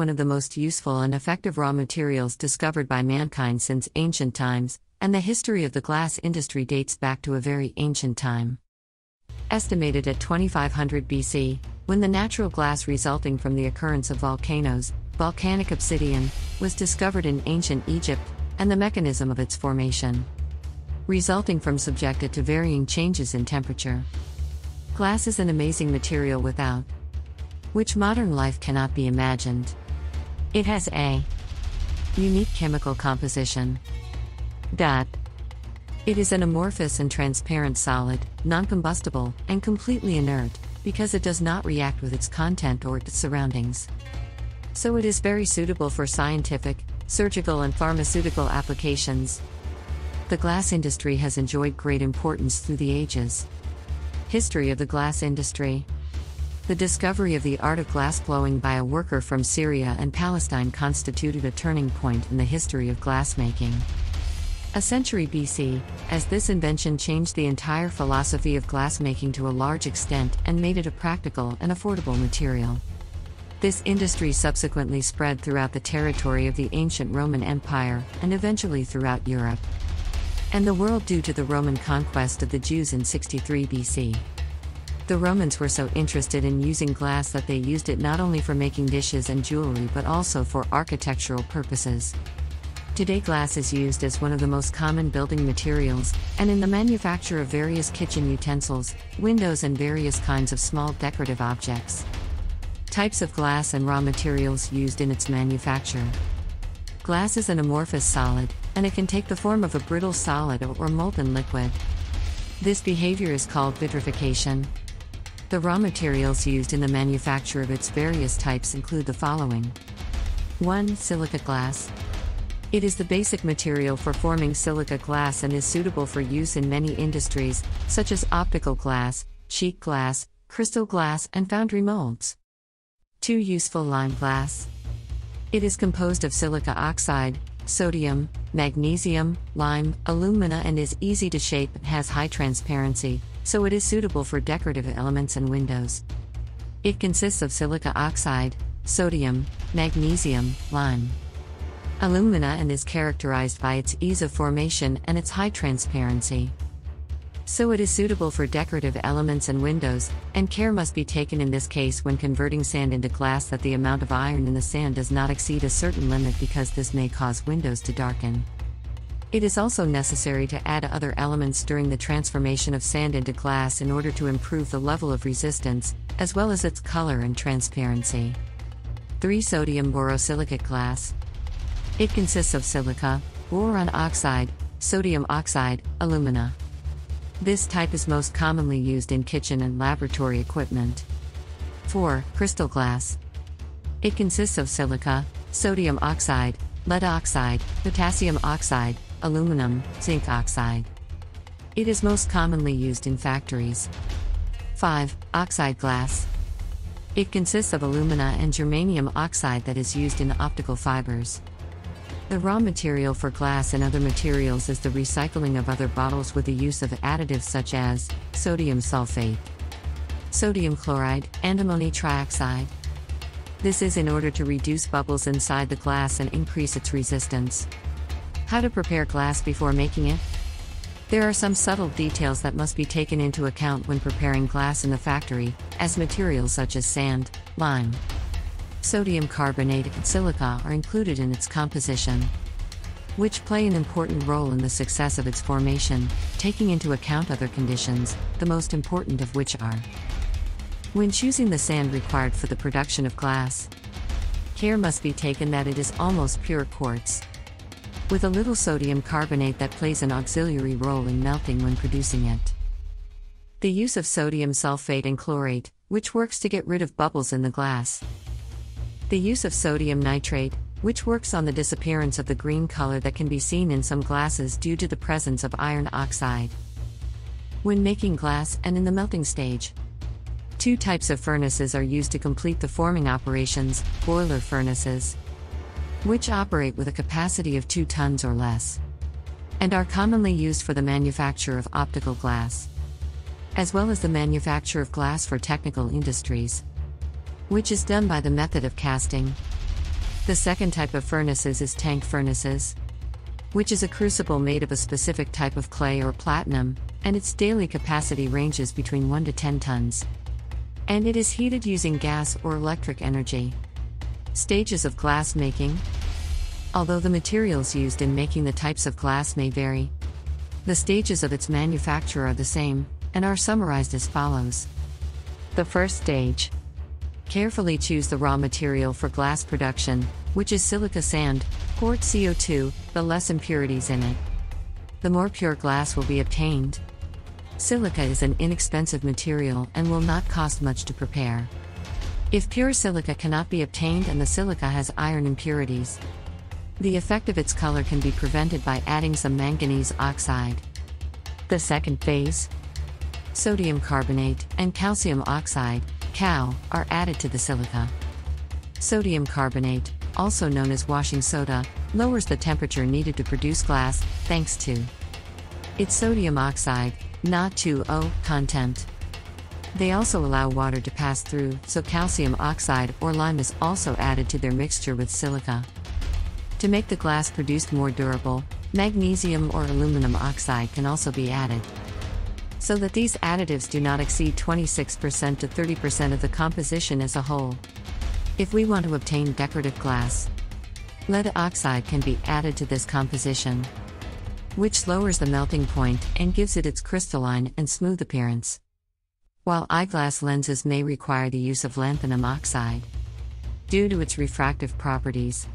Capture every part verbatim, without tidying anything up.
one of the most useful and effective raw materials discovered by mankind since ancient times, and the history of the glass industry dates back to a very ancient time. Estimated at twenty-five hundred B C, when the natural glass resulting from the occurrence of volcanoes, volcanic obsidian, was discovered in ancient Egypt, and the mechanism of its formation, resulting from subjected to varying changes in temperature. Glass is an amazing material without which modern life cannot be imagined. It has a unique chemical composition. That it is an amorphous and transparent solid, non-combustible, and completely inert, because it does not react with its content or its surroundings. So it is very suitable for scientific, surgical, and pharmaceutical applications. The glass industry has enjoyed great importance through the ages. History of the glass industry. The discovery of the art of glass blowing by a worker from Syria and Palestine constituted a turning point in the history of glassmaking. A century B C, as this invention changed the entire philosophy of glassmaking to a large extent and made it a practical and affordable material. This industry subsequently spread throughout the territory of the ancient Roman Empire and eventually throughout Europe and the world due to the Roman conquest of the Jews in sixty-three B C. The Romans were so interested in using glass that they used it not only for making dishes and jewelry but also for architectural purposes. Today, glass is used as one of the most common building materials, and in the manufacture of various kitchen utensils, windows, and various kinds of small decorative objects. Types of glass and raw materials used in its manufacture. Glass is an amorphous solid, and it can take the form of a brittle solid or molten liquid. This behavior is called vitrification. The raw materials used in the manufacture of its various types include the following. one Silica glass. It is the basic material for forming silica glass and is suitable for use in many industries, such as optical glass, sheet glass, crystal glass, and foundry molds. two Useful lime glass. It is composed of silica oxide, sodium, magnesium, lime, alumina, and is easy to shape and has high transparency, so it is suitable for decorative elements and windows. It consists of silica oxide, sodium, magnesium, lime, alumina, and is characterized by its ease of formation and its high transparency. So it is suitable for decorative elements and windows, and care must be taken in this case when converting sand into glass that the amount of iron in the sand does not exceed a certain limit, because this may cause windows to darken. It is also necessary to add other elements during the transformation of sand into glass in order to improve the level of resistance, as well as its color and transparency. three Sodium borosilicate glass. It consists of silica, boron oxide, sodium oxide, alumina. This type is most commonly used in kitchen and laboratory equipment. four Crystal glass. It consists of silica, sodium oxide, lead oxide, potassium oxide, aluminum, zinc oxide. It is most commonly used in factories. five Oxide glass. It consists of alumina and germanium oxide that is used in optical fibers. The raw material for glass and other materials is the recycling of other bottles with the use of additives such as sodium sulfate, sodium chloride, and ammonium trioxide. This is in order to reduce bubbles inside the glass and increase its resistance. How to prepare glass before making it? There are some subtle details that must be taken into account when preparing glass in the factory, as materials such as sand, lime, sodium carbonate, and silica are included in its composition, which play an important role in the success of its formation, taking into account other conditions, the most important of which are: when choosing the sand required for the production of glass, care must be taken that it is almost pure quartz, with a little sodium carbonate that plays an auxiliary role in melting when producing it. The use of sodium sulfate and chlorate, which works to get rid of bubbles in the glass. The use of sodium nitrate, which works on the disappearance of the green color that can be seen in some glasses due to the presence of iron oxide when making glass and in the melting stage. Two types of furnaces are used to complete the forming operations: boiler furnaces, which operate with a capacity of two tons or less, and are commonly used for the manufacture of optical glass, as well as the manufacture of glass for technical industries, which is done by the method of casting. The second type of furnaces is tank furnaces, which is a crucible made of a specific type of clay or platinum, and its daily capacity ranges between one to ten tons. And it is heated using gas or electric energy. Stages of glass making. Although the materials used in making the types of glass may vary, the stages of its manufacture are the same, and are summarized as follows. The first stage. Carefully choose the raw material for glass production, which is silica sand, poured C O two, the less impurities in it. The more pure glass will be obtained. Silica is an inexpensive material and will not cost much to prepare. If pure silica cannot be obtained and the silica has iron impurities, the effect of its color can be prevented by adding some manganese oxide. The second phase. Sodium carbonate and calcium oxide, Cal, are added to the silica. Sodium carbonate, also known as washing soda, lowers the temperature needed to produce glass, thanks to its sodium oxide, Na two O, content. They also allow water to pass through, so calcium oxide or lime is also added to their mixture with silica. To make the glass produced more durable, magnesium or aluminum oxide can also be added, so that these additives do not exceed twenty-six percent to thirty percent of the composition as a whole. If we want to obtain decorative glass, lead oxide can be added to this composition, which lowers the melting point and gives it its crystalline and smooth appearance. While eyeglass lenses may require the use of lanthanum oxide due to its refractive properties,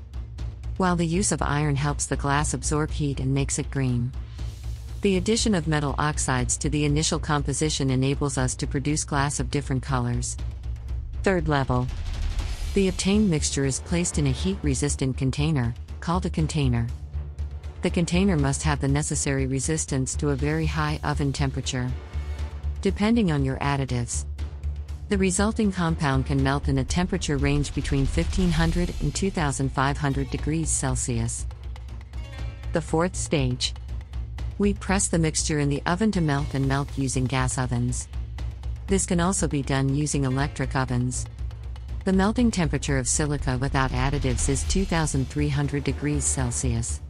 while the use of iron helps the glass absorb heat and makes it green. The addition of metal oxides to the initial composition enables us to produce glass of different colors. Third level. The obtained mixture is placed in a heat-resistant container, called a container. The container must have the necessary resistance to a very high oven temperature, depending on your additives. The resulting compound can melt in a temperature range between fifteen hundred and twenty-five hundred degrees Celsius. The fourth stage. We press the mixture in the oven to melt and melt using gas ovens. This can also be done using electric ovens. The melting temperature of silica without additives is two thousand three hundred degrees Celsius.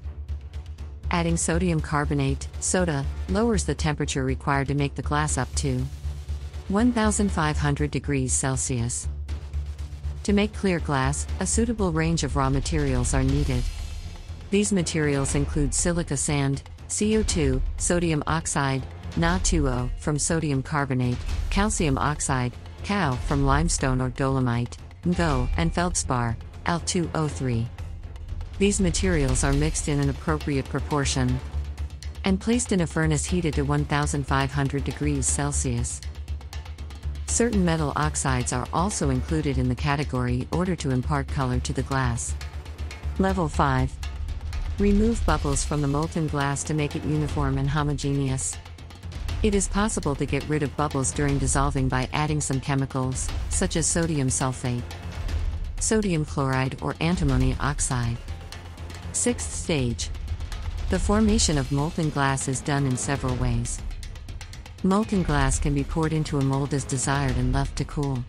Adding sodium carbonate, soda, lowers the temperature required to make the glass up to fifteen hundred degrees Celsius. To make clear glass, a suitable range of raw materials are needed. These materials include silica sand, C O two, sodium oxide, Na two O, from sodium carbonate, calcium oxide, Cal, from limestone or dolomite, N G O, and feldspar, Al two O three. These materials are mixed in an appropriate proportion and placed in a furnace heated to fifteen hundred degrees Celsius. Certain metal oxides are also included in the category in order to impart color to the glass. Level five. Remove bubbles from the molten glass to make it uniform and homogeneous. It is possible to get rid of bubbles during dissolving by adding some chemicals, such as sodium sulfate, sodium chloride, or antimony oxide. Sixth stage. The formation of molten glass is done in several ways. Molten glass can be poured into a mold as desired and left to cool.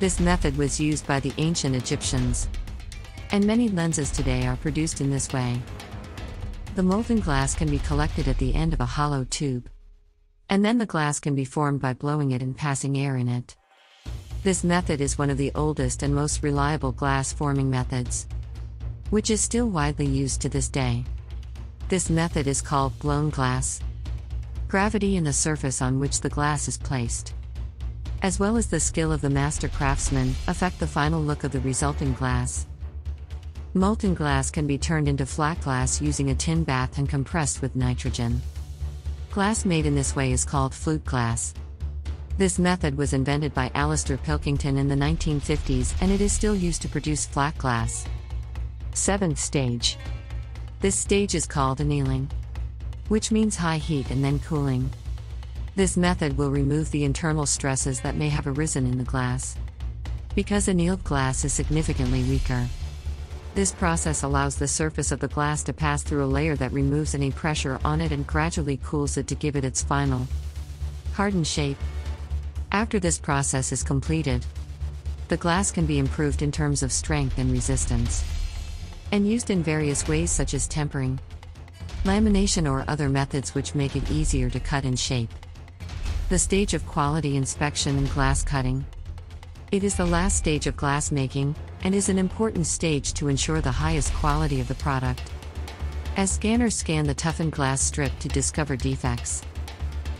This method was used by the ancient Egyptians, and many lenses today are produced in this way. The molten glass can be collected at the end of a hollow tube, and then the glass can be formed by blowing it and passing air in it. This method is one of the oldest and most reliable glass forming methods, which is still widely used to this day. This method is called blown glass. Gravity and the surface on which the glass is placed, as well as the skill of the master craftsman, affect the final look of the resulting glass. Molten glass can be turned into flat glass using a tin bath and compressed with nitrogen. Glass made in this way is called flute glass. This method was invented by Alistair Pilkington in the nineteen fifties, and it is still used to produce flat glass. Seventh stage. This stage is called annealing, which means high heat and then cooling. This method will remove the internal stresses that may have arisen in the glass, because annealed glass is significantly weaker. This process allows the surface of the glass to pass through a layer that removes any pressure on it and gradually cools it to give it its final hardened shape. After this process is completed, the glass can be improved in terms of strength and resistance. and used in various ways such as tempering, lamination, or other methods which make it easier to cut and shape. The stage of quality inspection and glass cutting. It is the last stage of glass making, and is an important stage to ensure the highest quality of the product, as scanners scan the toughened glass strip to discover defects.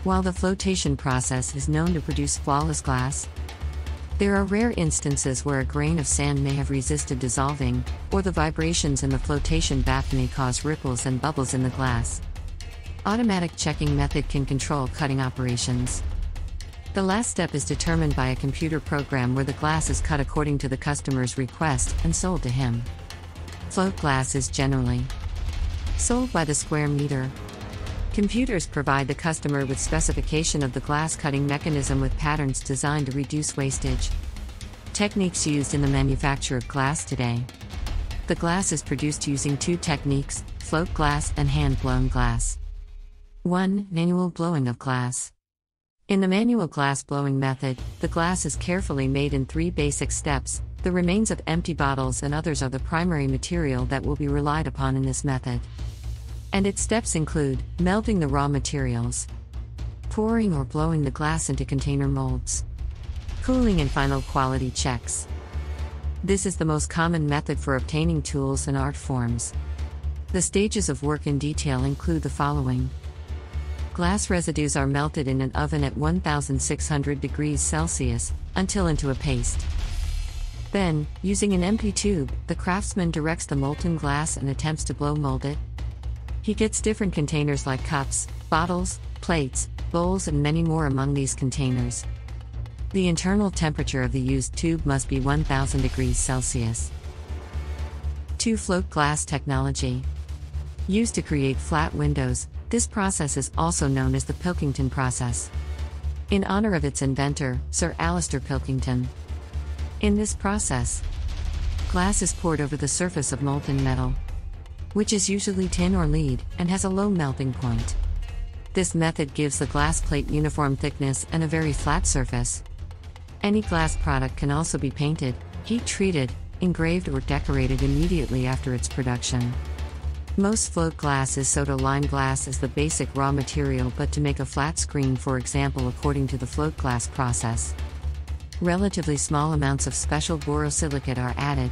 While the flotation process is known to produce flawless glass, there are rare instances where a grain of sand may have resisted dissolving, or the vibrations in the flotation bath may cause ripples and bubbles in the glass. Automatic checking method can control cutting operations. The last step is determined by a computer program where the glass is cut according to the customer's request and sold to him. Float glass is generally sold by the square meter. Computers provide the customer with specification of the glass cutting mechanism with patterns designed to reduce wastage. Techniques used in the manufacture of glass today. The glass is produced using two techniques, float glass and hand-blown glass. one Manual blowing of glass. In the manual glass blowing method, the glass is carefully made in three basic steps. The remains of empty bottles and others are the primary material that will be relied upon in this method, and its steps include melting the raw materials, pouring or blowing the glass into container molds, cooling, and final quality checks. This is the most common method for obtaining tools and art forms. The stages of work in detail include the following. Glass residues are melted in an oven at one thousand six hundred degrees Celsius until into a paste. Then, using an empty tube, the craftsman directs the molten glass and attempts to blow mold it. He gets different containers like cups, bottles, plates, bowls, and many more among these containers. The internal temperature of the used tube must be one thousand degrees Celsius. two Float glass technology. Used to create flat windows, this process is also known as the Pilkington process, in honor of its inventor, Sir Alister Pilkington. In this process, glass is poured over the surface of molten metal, which is usually tin or lead, and has a low melting point. This method gives the glass plate uniform thickness and a very flat surface. Any glass product can also be painted, heat-treated, engraved, or decorated immediately after its production. Most float glass is soda lime glass as the basic raw material, but to make a flat screen, for example, according to the float glass process, relatively small amounts of special borosilicate are added.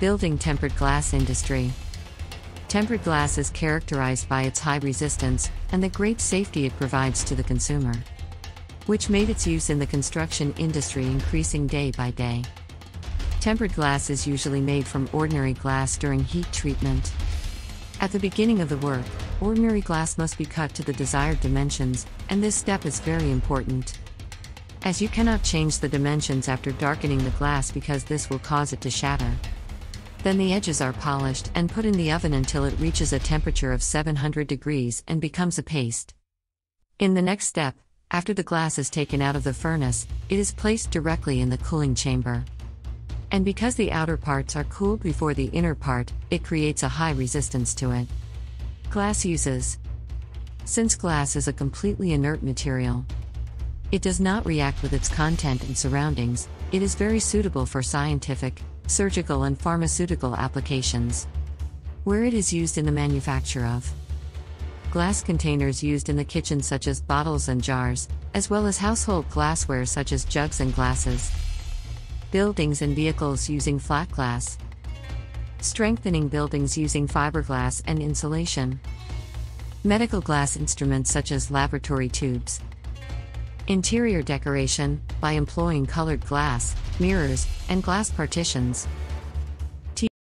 Building tempered glass industry. Tempered glass is characterized by its high resistance and the great safety it provides to the consumer, which made its use in the construction industry increasing day by day. Tempered glass is usually made from ordinary glass during heat treatment. At the beginning of the work, ordinary glass must be cut to the desired dimensions, and this step is very important, as you cannot change the dimensions after darkening the glass because this will cause it to shatter. Then the edges are polished and put in the oven until it reaches a temperature of seven hundred degrees and becomes a paste. In the next step, after the glass is taken out of the furnace, it is placed directly in the cooling chamber. And because the outer parts are cooled before the inner part, it creates a high resistance to it. Glass uses. Since glass is a completely inert material, it does not react with its content and surroundings, it is very suitable for scientific, surgical, and pharmaceutical applications, where it is used in the manufacture of glass containers used in the kitchen such as bottles and jars, as well as household glassware such as jugs and glasses. Buildings and vehicles using flat glass. Strengthening buildings using fiberglass and insulation. Medical glass instruments such as laboratory tubes. Interior decoration, by employing colored glass, mirrors, and glass partitions.